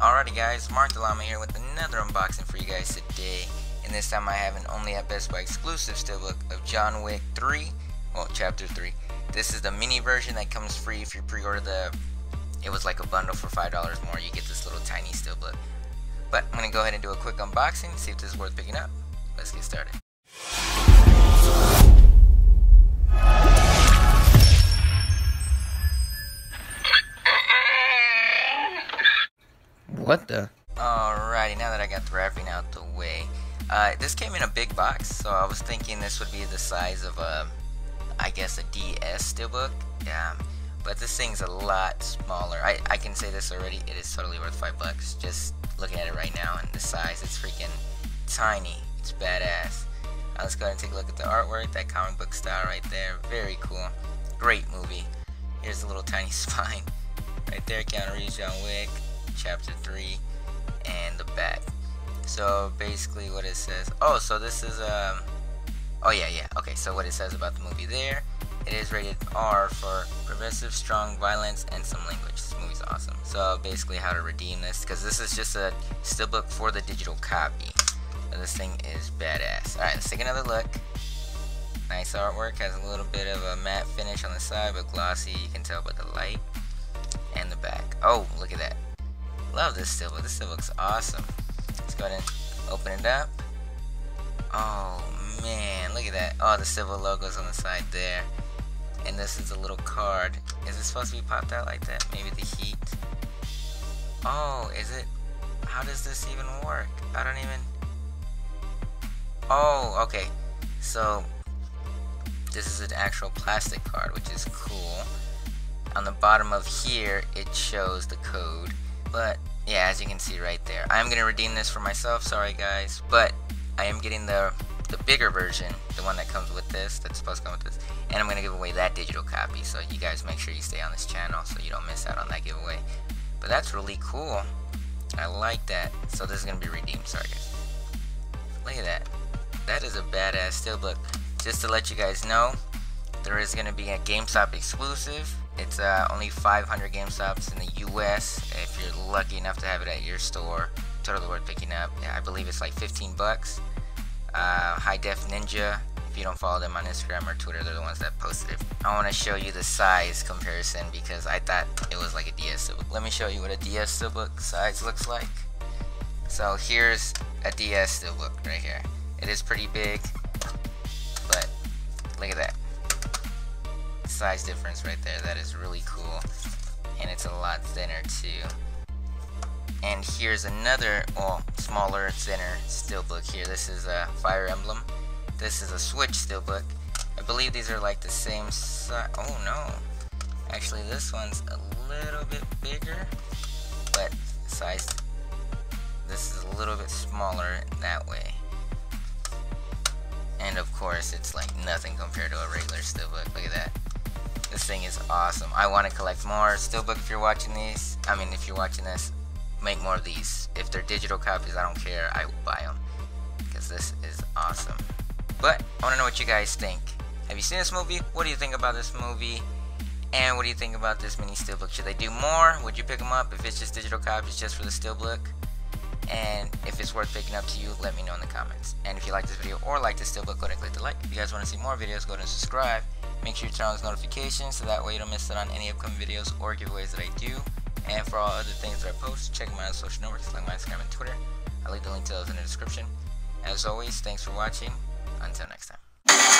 Alrighty guys, Mark the Llama here with another unboxing for you guys today, and this time I have an only at Best Buy exclusive steelbook of John Wick 3, well Chapter 3. This is the mini version that comes free if you pre-order it was like a bundle for $5 more, you get this little tiny steelbook. But I'm going to go ahead and do a quick unboxing, see if this is worth picking up. Let's get started. What the? Alrighty, now that I got the wrapping out the way, this came in a big box, so I was thinking this would be the size of a, I guess, a DS steelbook. But this thing's a lot smaller. I can say this already, it is totally worth $5. Just looking at it right now and the size, it's freaking tiny. It's badass. Let's go ahead and take a look at the artwork, that comic book style right there. Very cool. Great movie. Here's the little tiny spine. Right there, Keanu Reeves, John Wick. Chapter 3 and the back. So basically what it says, so what it says about the movie there, it is rated R for progressive, strong violence, and some language. This movie's awesome. So basically how to redeem this, because this is just a steelbook for the digital copy. This thing is badass. Alright, let's take another look. Nice artwork, has a little bit of a matte finish on the side, but glossy, you can tell by the light. And the back. Oh, look at that. Love this steelbook. This steelbook's awesome. Let's go ahead and open it up. Oh man, look at that. Oh, the steelbook logo's on the side there. And this is a little card. Is it supposed to be popped out like that? Maybe the heat. Oh, is it? How does this even work? I don't even. Oh, okay. So this is an actual plastic card, which is cool. On the bottom of here, it shows the code. But yeah, as you can see right there, I'm gonna redeem this for myself, sorry guys, but I am getting the bigger version, the one that comes with this, that's supposed to come with this, and I'm gonna give away that digital copy, so you guys make sure you stay on this channel so you don't miss out on that giveaway. But that's really cool, I like that. So this is gonna be redeemed, sorry guys. Look at that, that is a badass steelbook. Just to let you guys know, there is gonna be a GameStop exclusive. It's only 500 GameStops in the US. If you're lucky enough to have it at your store, totally worth picking up. Yeah, I believe it's like $15. High Def Ninja, if you don't follow them on Instagram or Twitter, they're the ones that posted it. I want to show you the size comparison because I thought it was like a DS steelbook. Let me show you what a DS steelbook size looks like. So here's a DS steelbook right here. It is pretty big, but look at that. Size difference right there. That is really cool, and it's a lot thinner too. And here's another, well, smaller, thinner steelbook here. This is a Fire Emblem. This is a Switch steelbook. I believe these are like the same size. Oh no, actually this one's a little bit bigger, but size, this is a little bit smaller that way. And of course it's like nothing compared to a regular steelbook. Look at that. This thing is awesome. I want to collect more steelbook. If you're watching these, I mean, if you're watching this, make more of these. If they're digital copies, I don't care. I will buy them because this is awesome. But I want to know what you guys think. Have you seen this movie? What do you think about this movie? And what do you think about this mini steelbook? Should they do more? Would you pick them up if it's just digital copies, just for the steelbook? And if it's worth picking up to you, let me know in the comments. And if you like this video or like this steelbook, go ahead and click the like. If you guys want to see more videos, go ahead and subscribe. Make sure you turn on those notifications so that way you don't miss out on any upcoming videos or giveaways that I do. And for all other things that I post, check my other social networks like my Instagram and Twitter. I'll leave the link to those in the description. As always, thanks for watching. Until next time.